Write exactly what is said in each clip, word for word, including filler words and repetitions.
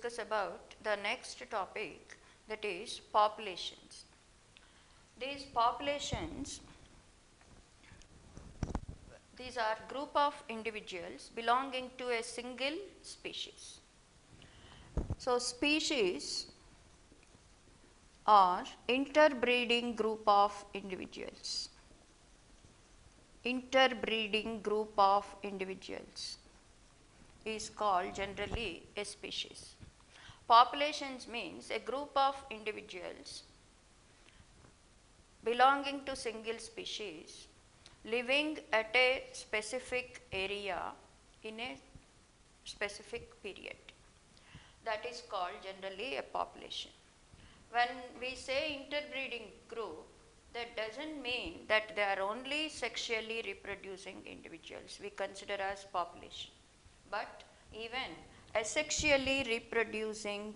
discuss about the next topic, that is populations. These populations, these are group of individuals belonging to a single species. So species are interbreeding group of individuals. Interbreeding group of individuals is called generally a species. Populations means a group of individuals belonging to single species living at a specific area in a specific period. That is called generally a population. When we say interbreeding group, that doesn't mean that they are only sexually reproducing individuals we consider as population, but even asexually reproducing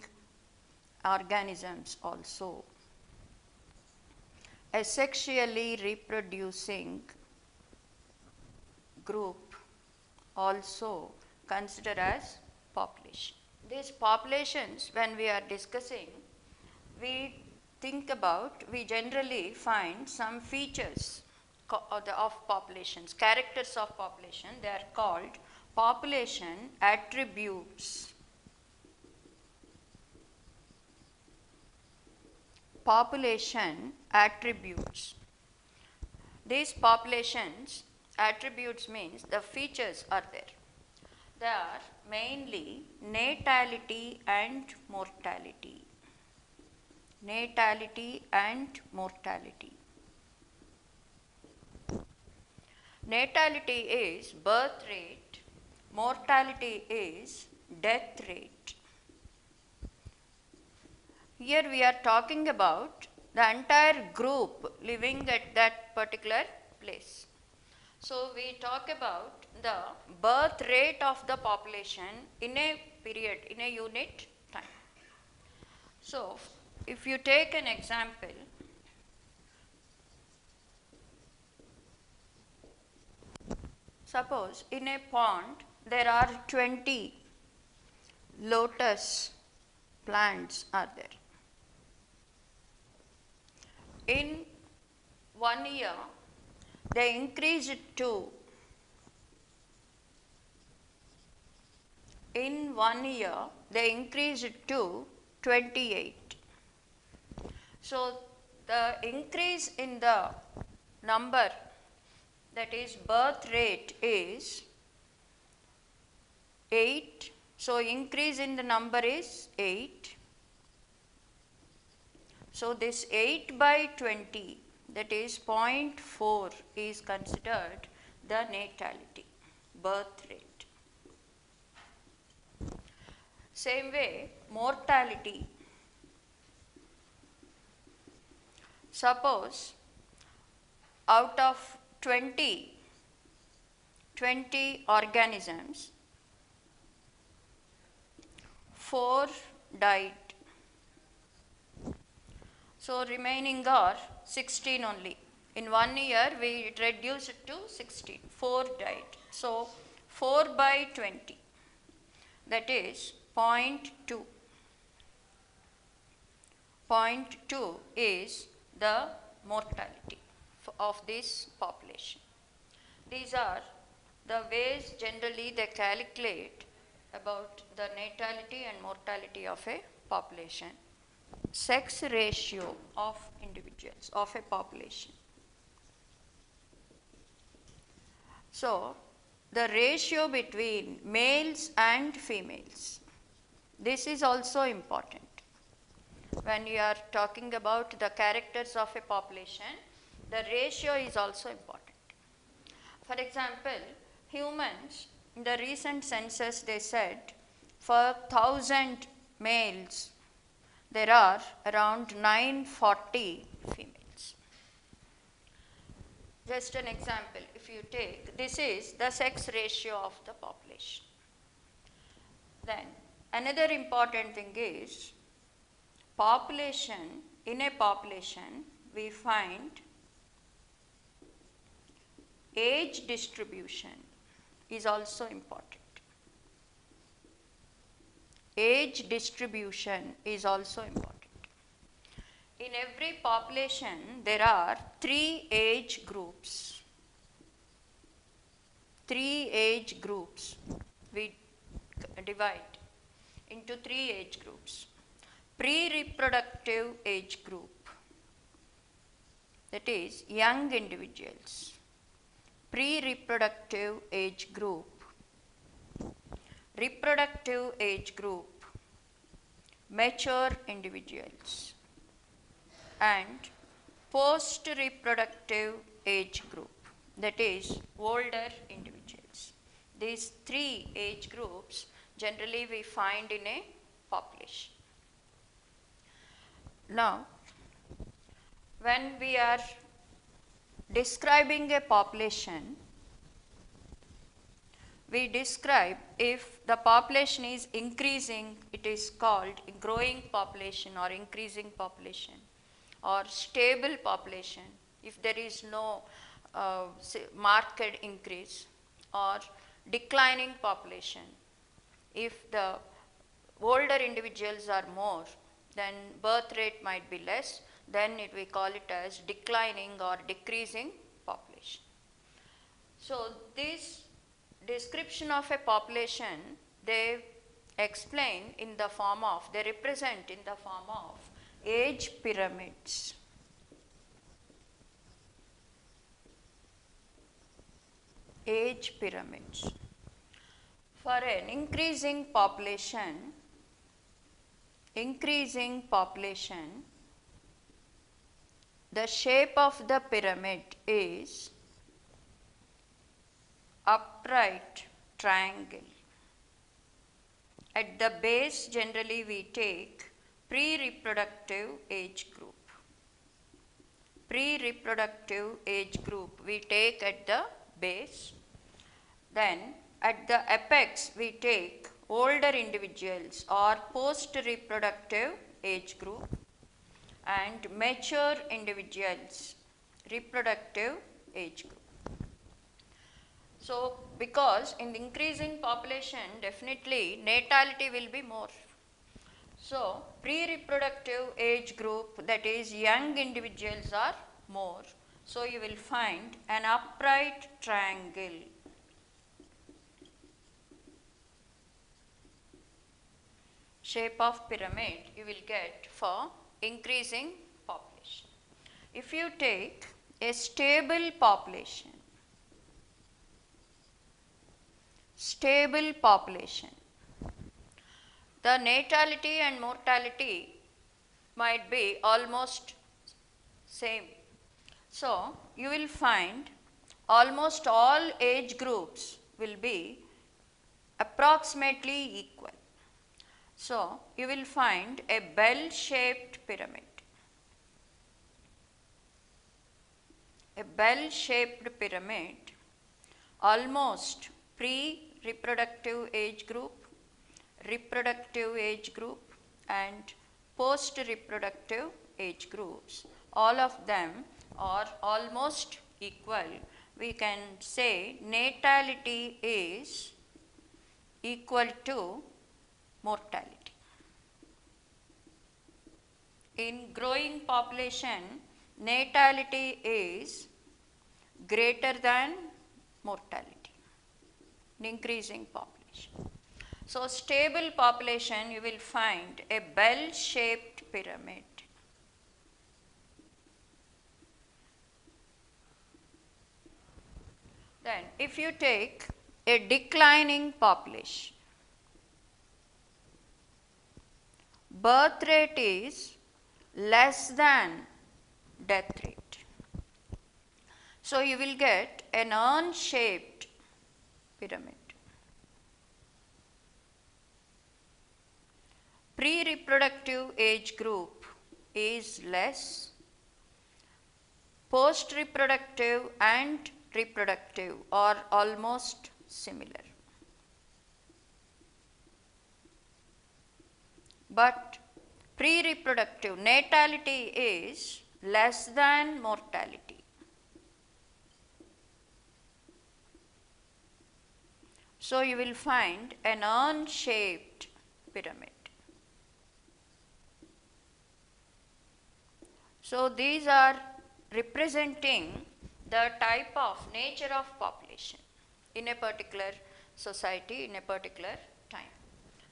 organisms also. Asexually reproducing group also considered as population. These populations, when we are discussing, we think about, we generally find some features of populations, characters of population. They are called population attributes. Population attributes. These populations attributes means the features are there. They are mainly natality and mortality. Natality and mortality. Natality is birth rate, mortality is death rate. Here we are talking about the entire group living at that particular place. So we talk about the birth rate of the population in a period, in a unit time. So if you take an example, suppose in a pond there are twenty lotus plants are there. In one year, they increase it to, in one year, they increase it to twenty-eight. So the increase in the number, that is birth rate, is eight. So increase in the number is eight. So this eight by twenty, that is zero point four, is considered the natality, birth rate. Same way, mortality. Suppose out of twenty, twenty organisms, four died. So remaining are sixteen only. In one year we reduce it to sixteen. four died. So four by twenty, that is zero point two. zero point two is the mortality of this population. These are the ways generally they calculate about the natality and mortality of a population. Sex ratio of individuals, of a population. So the ratio between males and females, this is also important. When you are talking about the characters of a population, the ratio is also important. For example, humans, in the recent census they said for one thousand males, there are around nine hundred forty females. Just an example, if you take, this is the sex ratio of the population. Then another important thing is population. In a population we find age distribution is also important. Age distribution is also important. In every population, there are three age groups. Three age groups. We divide into three age groups. Pre-reproductive age group, that is young individuals. Pre-reproductive age group. Reproductive age group, mature individuals, and post-reproductive age group, that is older individuals. These three age groups generally we find in a population. Now, when we are describing a population, we describe if the population is increasing, it is called growing population or increasing population, or stable population if there is no uh, marked increase, or declining population if the older individuals are more, then birth rate might be less, then it, we call it as declining or decreasing population. So this description of a population they explain in the form of, they represent in the form of age pyramids. Age pyramids. For an increasing population, increasing population, the shape of the pyramid is upright triangle. At the base, generally we take pre-reproductive age group. Pre-reproductive age group we take at the base. Then at the apex we take older individuals or post-reproductive age group, and mature individuals, reproductive age group. So, because in the increasing population, definitely natality will be more. So, pre-reproductive age group, that is young individuals, are more. So, you will find an upright triangle. Shape of pyramid you will get for increasing population. If you take a stable population, stable population, the natality and mortality might be almost same. So, you will find almost all age groups will be approximately equal. So, you will find a bell-shaped pyramid. A bell-shaped pyramid, almost pre-reproductive age group, reproductive age group, and post-reproductive age groups. All of them are almost equal. We can say natality is equal to mortality. In growing population, natality is greater than mortality in increasing population. So, stable population you will find a bell-shaped pyramid. Then if you take a declining population, birth rate is less than death rate. So, you will get an urn-shaped pyramid. Pre-reproductive age group is less, post-reproductive and reproductive are almost similar. But pre-reproductive natality is less than mortality. So, you will find an urn-shaped pyramid. So these are representing the type of nature of population in a particular society, in a particular time,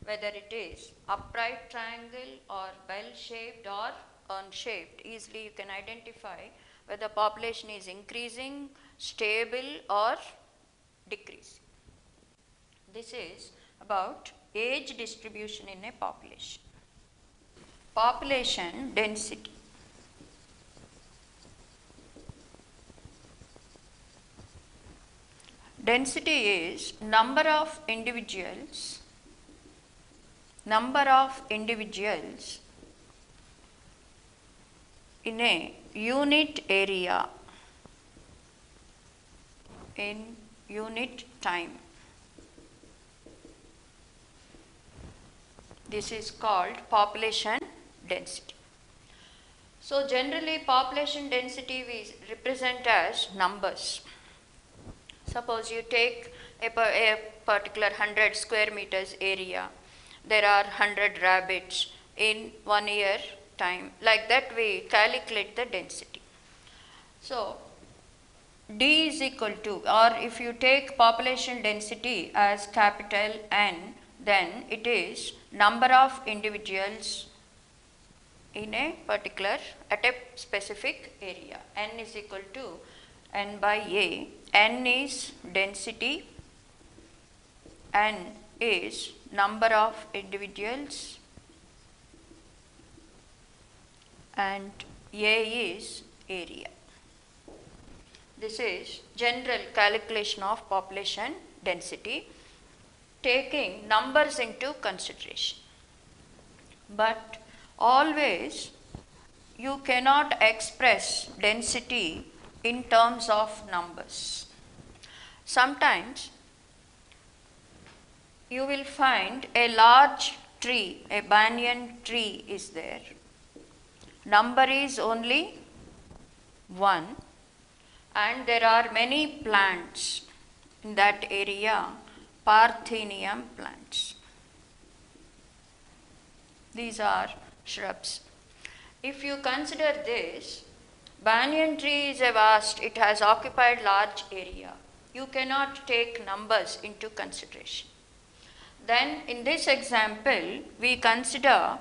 whether it is upright triangle or bell shaped or urn shaped. Easily you can identify whether population is increasing, stable or decreasing. This is about age distribution in a population. Population density. Density is number of individuals, number of individuals in a unit area in unit time. This is called population density. So generally population density we represent as numbers. Suppose you take a, a particular one hundred square meters area, there are one hundred rabbits in one year time. Like that we calculate the density. So D is equal to, or if you take population density as capital N, then it is number of individuals in a particular, at a specific area. N is equal to N by A. N is density, N is number of individuals, and A is area. This is general calculation of population density, taking numbers into consideration. But always you cannot express density in terms of numbers. Sometimes you will find a large tree, a banyan tree is there. Number is only one, and there are many plants in that area, Parthenium plants. These are shrubs. If you consider this, banyan tree is a vast, it has occupied large area. You cannot take numbers into consideration. Then in this example, we consider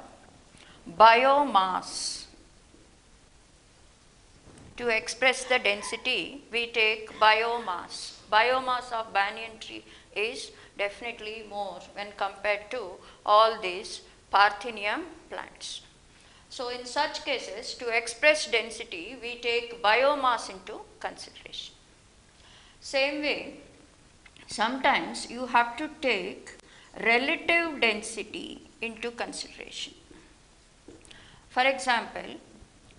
biomass. To express the density, we take biomass. Biomass of banyan tree is definitely more when compared to all these Parthenium plants. So in such cases, to express density, we take biomass into consideration. Same way, sometimes you have to take relative density into consideration. For example,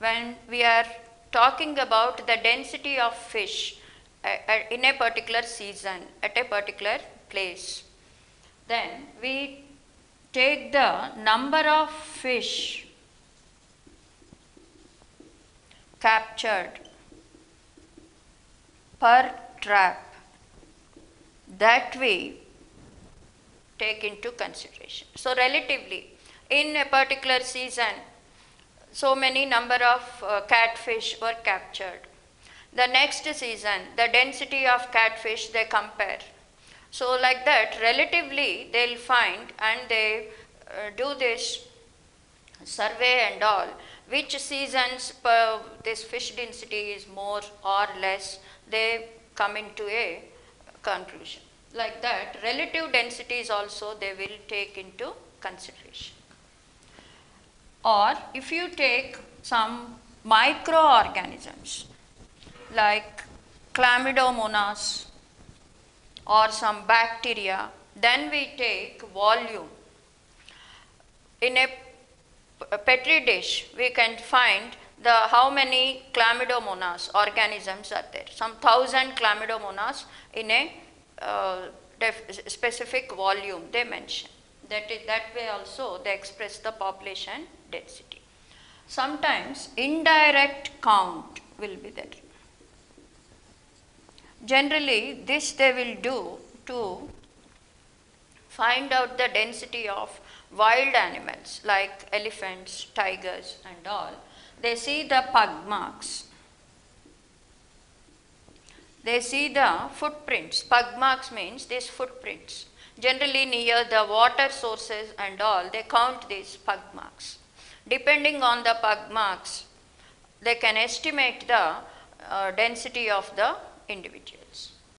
when we are talking about the density of fish in a particular season, at a particular place, then we take the number of fish captured per trap. That we take into consideration. So relatively, in a particular season, so many number of uh, catfish were captured. The next season, the density of catfish they compare. So like that, relatively they'll find, and they uh, do this survey and all, which seasons per this fish density is more or less, they come into a conclusion. Like that, relative densities also they will take into consideration. Or if you take some microorganisms like Chlamydomonas or some bacteria, then we take volume. In a petri dish, we can find the how many Chlamydomonas organisms are there. Some thousand Chlamydomonas in a uh, specific volume they mention. That is, that way also they express the population density. Sometimes indirect count will be there. Generally, this they will do to find out the density of wild animals like elephants, tigers and all, they see the pug marks. They see the footprints. Pug marks means these footprints. Generally near the water sources and all, they count these pug marks. Depending on the pug marks, they can estimate the uh, density of the individuals.